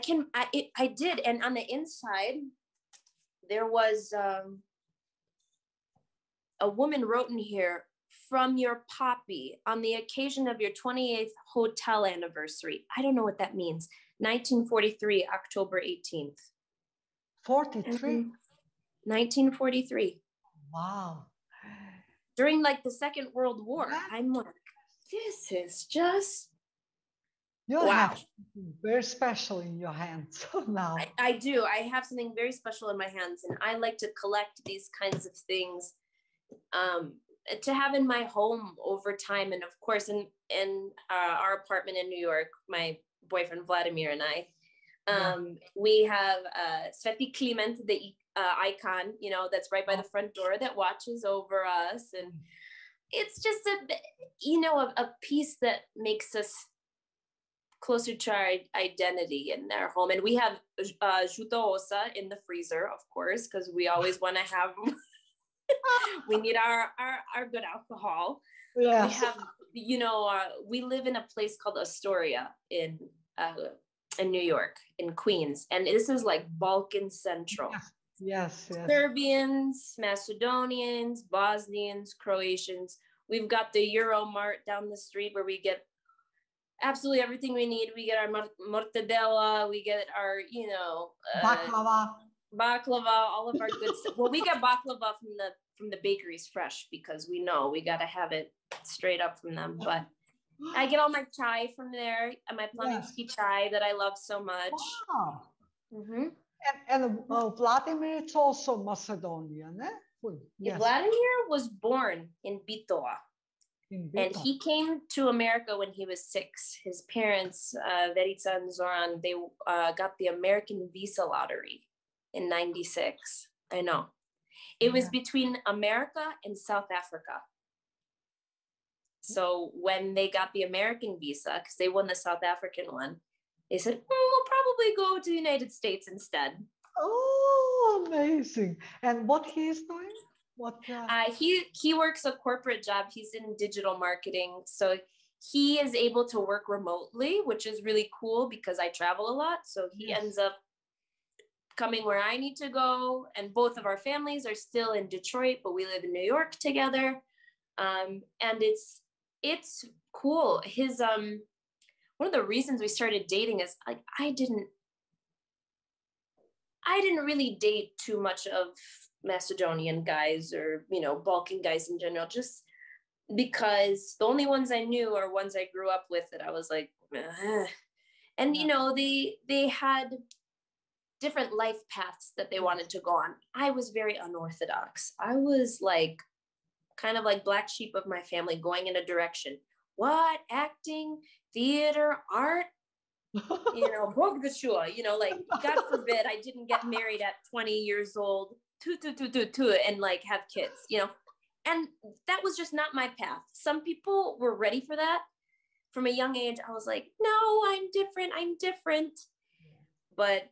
did. And on the inside, there was a woman wrote in here, from your poppy on the occasion of your 28th hotel anniversary. I don't know what that means. 1943, October 18th. 43? 1943. Wow. During like the Second World War. Wow. I'm like, this is just... You have something very special in your hands now. I do. I have something very special in my hands, and I like to collect these kinds of things to have in my home over time. And of course, in our apartment in New York, my boyfriend Vladimir and I, we have Sveti Kliment, the icon, you know, that's right by the front door that watches over us. And it's just a piece that makes us closer to our identity in our home. And we have juta osa in the freezer, of course, because we always want to have We need our good alcohol. Yeah. We have, you know, we live in a place called Astoria in New York, in Queens. And this is like Balkan Central. Yeah. Yes, yes. Serbians, Macedonians, Bosnians, Croatians. We've got the Euromart down the street where we get absolutely everything we need. We get our mortadella, we get our, you know, baklava, all of our good stuff. Well, we get baklava from the bakeries fresh because we know we got to have it straight up from them. But I get all my chai from there, and my Planinski chai that I love so much. Wow. Mm-hmm. And Vladimir is also Macedonian, eh? Yes. Vladimir was born in Bitola, and he came to America when he was 6. His parents, Verica and Zoran, they got the American Visa Lottery in 96. I know. It was between America and South Africa. So when they got the American visa, because they won the South African one, they said, we'll probably go to the United States instead. Oh, amazing. And what he's doing? What? He works a corporate job. He's in digital marketing. So he is able to work remotely, which is really cool because I travel a lot. So he ends up coming where I need to go. And both of our families are still in Detroit, but we live in New York together. And it's cool. His, one of the reasons we started dating is like, I didn't really date too much of Macedonian guys or, you know, Balkan guys in general, just because the only ones I knew are ones I grew up with that I was like, ugh. And you know, they had different life paths that they wanted to go on. I was very unorthodox. I was like, kind of like black sheep of my family, going in a direction. What? Acting, theater, art, you know, bogdačua, you know, like, God forbid I didn't get married at 20 years old, and like have kids, you know, and that was just not my path. Some people were ready for that. From a young age, I was like, no, I'm different. But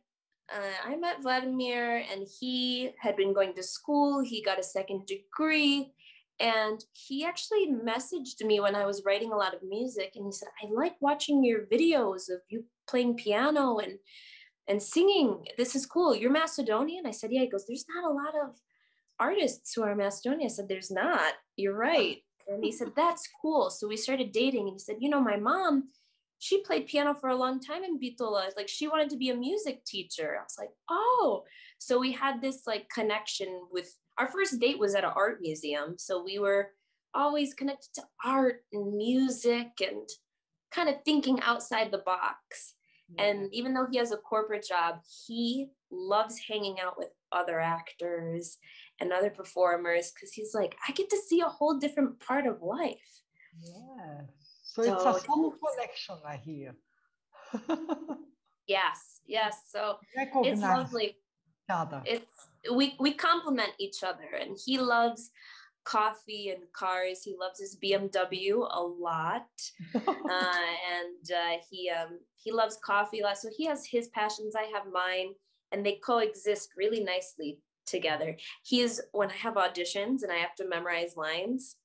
I met Vladimir, and he had been going to school. He got a second degree. And he actually messaged me when I was writing a lot of music, and he said, I like watching your videos of you playing piano and singing. This is cool. You're Macedonian? I said, yeah. He goes, there's not a lot of artists who are Macedonian. I said, there's not. You're right. And he said, that's cool. So we started dating, and he said, you know, my mom, she played piano for a long time in Bitola. Like, she wanted to be a music teacher. I was like, oh. So we had this like connection with, our first date was at an art museum. So we were always connected to art and music and kind of thinking outside the box. Yeah. And even though he has a corporate job, he loves hanging out with other actors and other performers, because he's like, I get to see a whole different part of life. Yeah. So it's a full collection, I hear. Yes, yes. So it's lovely. We complement each other, and he loves coffee and cars. He loves his BMW a lot, and he loves coffee a lot. So he has his passions, I have mine, and they coexist really nicely together. He is, when I have auditions and I have to memorize lines,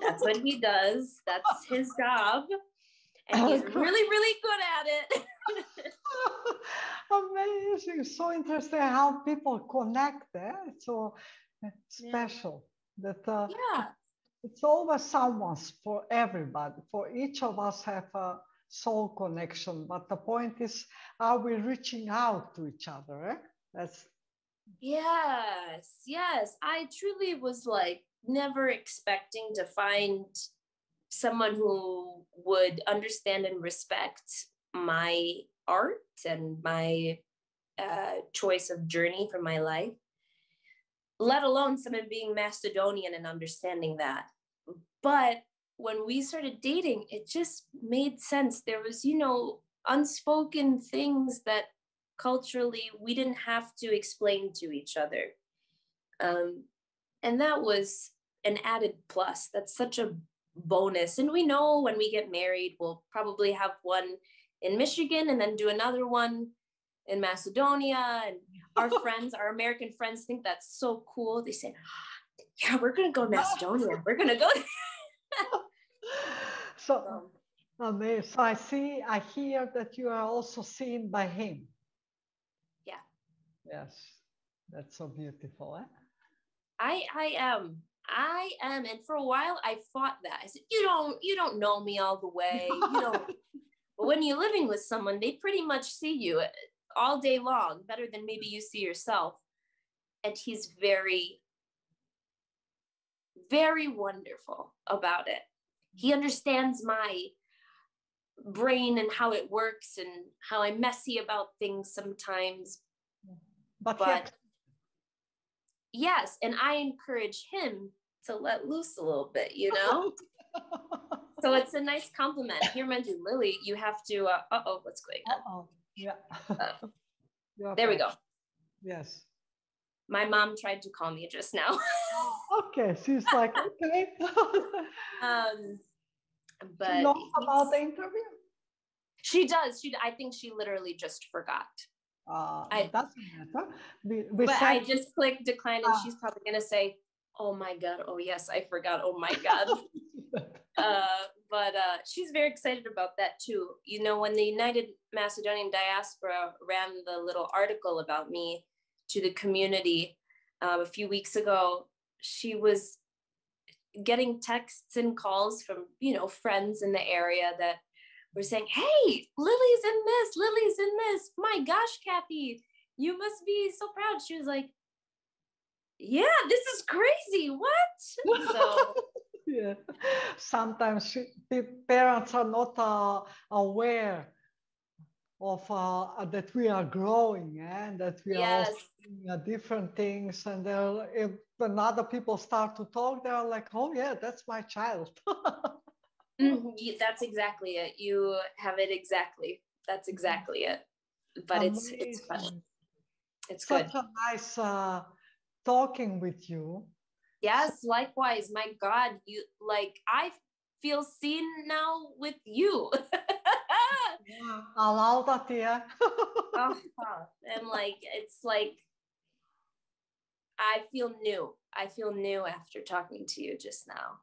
that's what he does. That's his job, and he's really, really good at it. Amazing. So interesting how people connect. So it's special that it's always someone's for everybody, for each of us have a soul connection. But the point is, are we reaching out to each other? That's yes. I truly was like never expecting to find someone who would understand and respect my art and my choice of journey for my life, let alone someone being Macedonian and understanding that. But when we started dating, it just made sense. There was, you know, unspoken things that culturally we didn't have to explain to each other. And that was an added plus. That's such a bonus. And we know when we get married, we'll probably have one in Michigan and then do another one in Macedonia, and our friends, our American friends, think that's so cool. They say, yeah, we're going to go to Macedonia. We're going to go. So, amazing. So I see, I hear that you are also seen by him. Yeah. Yes. That's so beautiful. Eh? I am. And for a while I fought that. I said, you don't know me all the way. You don't. But when you're living with someone, they pretty much see you all day long, better than maybe you see yourself. And he's very, very wonderful about it. He understands my brain and how it works and how I'm messy about things sometimes. But yes, and I encourage him to let loose a little bit, you know? So it's a nice compliment. He reminds you, Lily, you have to, uh-oh, what's going on? Uh-oh. Yeah. There we go. Yes. My mom tried to call me just now. Okay, she's like, okay. But she knows about the interview? She does. I think she literally just forgot. It doesn't matter. But I just clicked decline, and she's probably going to say, oh my God, oh yes, I forgot, oh my God. But she's very excited about that too. You know, when the United Macedonian Diaspora ran the little article about me to the community a few weeks ago, she was getting texts and calls from, you know, friends in the area that were saying, hey, Lily's in this, Lily's in this. My gosh, Kathy, you must be so proud. She was like, yeah, this is crazy. What? So, yeah. Sometimes parents are not aware of that we are growing and that we yes. are also doing, different things. And if other people start to talk, they're like, oh yeah, that's my child. Mm-hmm. That's exactly it. You have it exactly. That's exactly it. But amazing. It's fun. It's such good. A nice talking with you. Yes, likewise. My God, you like I feel seen now with you. Yeah, allow that, yeah. I'm like, it's like I feel new. I feel new after talking to you just now.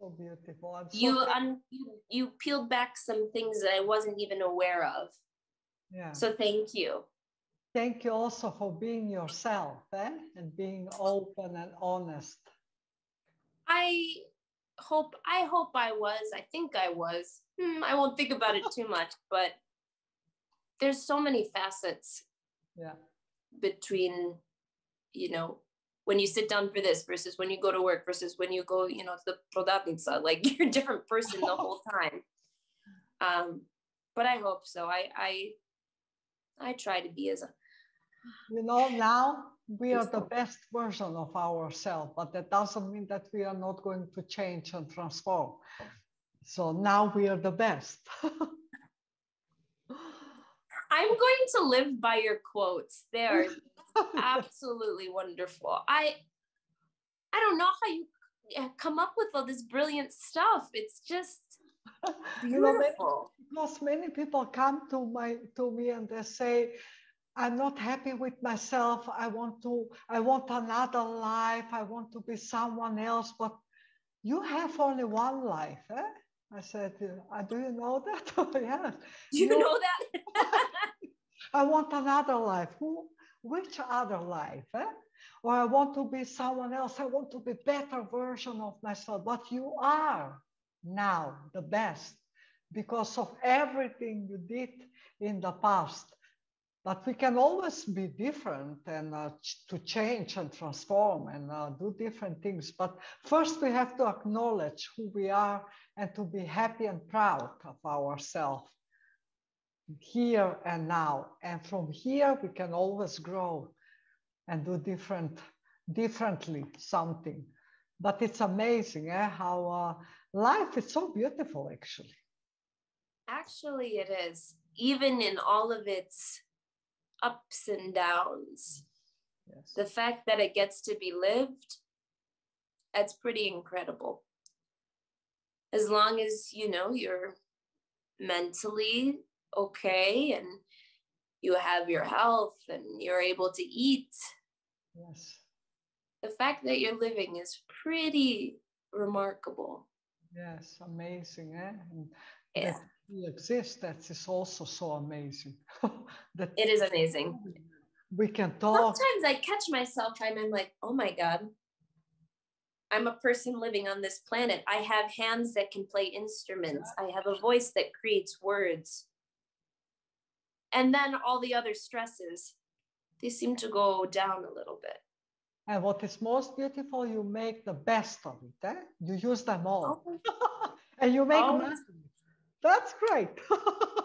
So beautiful. I'm so you peeled back some things that I wasn't even aware of. Yeah. So thank you. Thank you also for being yourself and being open and honest. I hope I was. I think I was. I won't think about it too much, but there's so many facets. Yeah. Between, you know, when you sit down for this versus when you go to work versus when you go, you know, to the Prodavnica, like you're a different person the whole time. But I hope so. I try to be as a. You know, now we are the best version of ourselves, but that doesn't mean that we are not going to change and transform. So now we are the best. I'm going to live by your quotes. They are absolutely wonderful. I don't know how you come up with all this brilliant stuff. It's just beautiful. You know, because many people come to me and they say, I'm not happy with myself. I want another life. I want to be someone else. But you have only one life. Eh? I said, do you know that? Yes. You know that? I want another life. Which other life? Eh? Or I want to be someone else. I want to be a better version of myself. But you are now the best because of everything you did in the past. But we can always be different and to change and transform and do different things. But first we have to acknowledge who we are and to be happy and proud of ourselves here and now. And from here, we can always grow and do differently something. But it's amazing how life is so beautiful, actually. Actually, it is. Even in all of its ups and downs. Yes. The fact that it gets to be lived, that's pretty incredible. As long as, you know, you're mentally okay and you have your health and you're able to eat. Yes. The fact that you're living is pretty remarkable. Yes, amazing, eh? And yeah. That we exist, that is also so amazing. That it is amazing. We can talk. Sometimes I catch myself and I'm like, oh my God, I'm a person living on this planet. I have hands that can play instruments. I have a voice that creates words. And then all the other stresses, they seem to go down a little bit. And what is most beautiful, you make the best of it. Eh? You use them all. Oh. And you make money. That's great.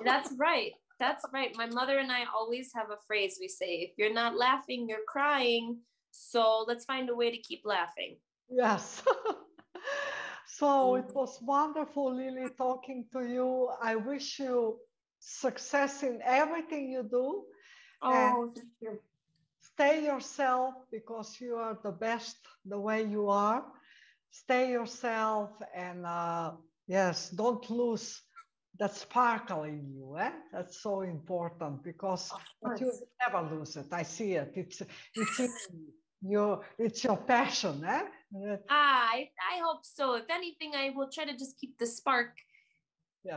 That's right. That's right. My mother and I always have a phrase we say, if you're not laughing, you're crying. So let's find a way to keep laughing. Yes. So it was wonderful, Lily, talking to you. I wish you success in everything you do. Oh, thank you. Stay yourself, because you are the best the way you are. Stay yourself, and yes, don't lose that sparkle in you. Eh? That's so important, because you never lose it. I see it. It's in you. It's your passion. Eh? I hope so. If anything, I will try to just keep the spark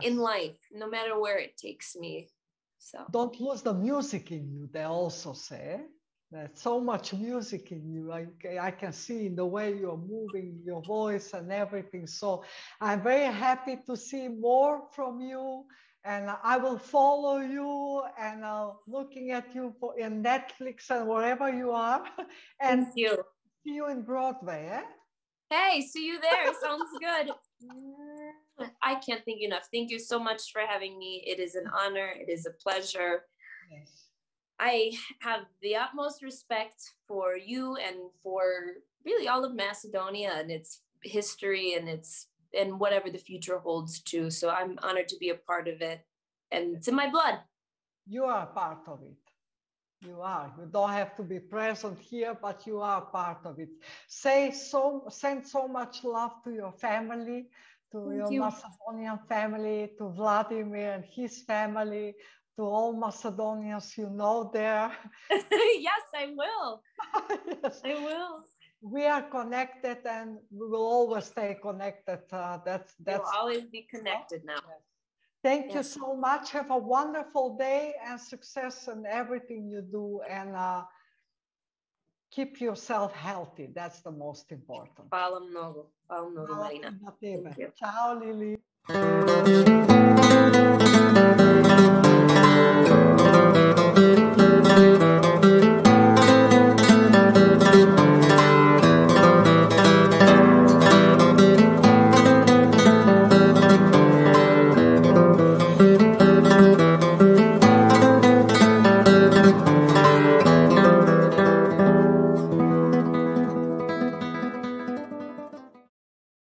in life, no matter where it takes me. So don't lose the music in you, they also say. There's so much music in you. I can see in the way you're moving, your voice and everything. So I'm very happy to see more from you. And I will follow you, and looking at you in Netflix and wherever you are. And thank you. See you in Broadway. Eh? Hey, see you there. Sounds good. I can't thank you enough. Thank you so much for having me. It is an honor. It is a pleasure. Yes. I have the utmost respect for you and for really all of Macedonia and its history and whatever the future holds too. So I'm honored to be a part of it, and it's in my blood. You are a part of it. You are. You don't have to be present here, but you are a part of it. Send so much love to your family, to your Macedonian family, to Vladimir and his family, to all Macedonians you know there. Yes, I will. Yes. I will. We are connected, and we will always stay connected. We'll always be connected now. Yes. Thank you so much. Have a wonderful day and success in everything you do. And keep yourself healthy. That's the most important. Hvala mnogo. Hvala mnogo, Marina. Thank you. Ciao, Lily.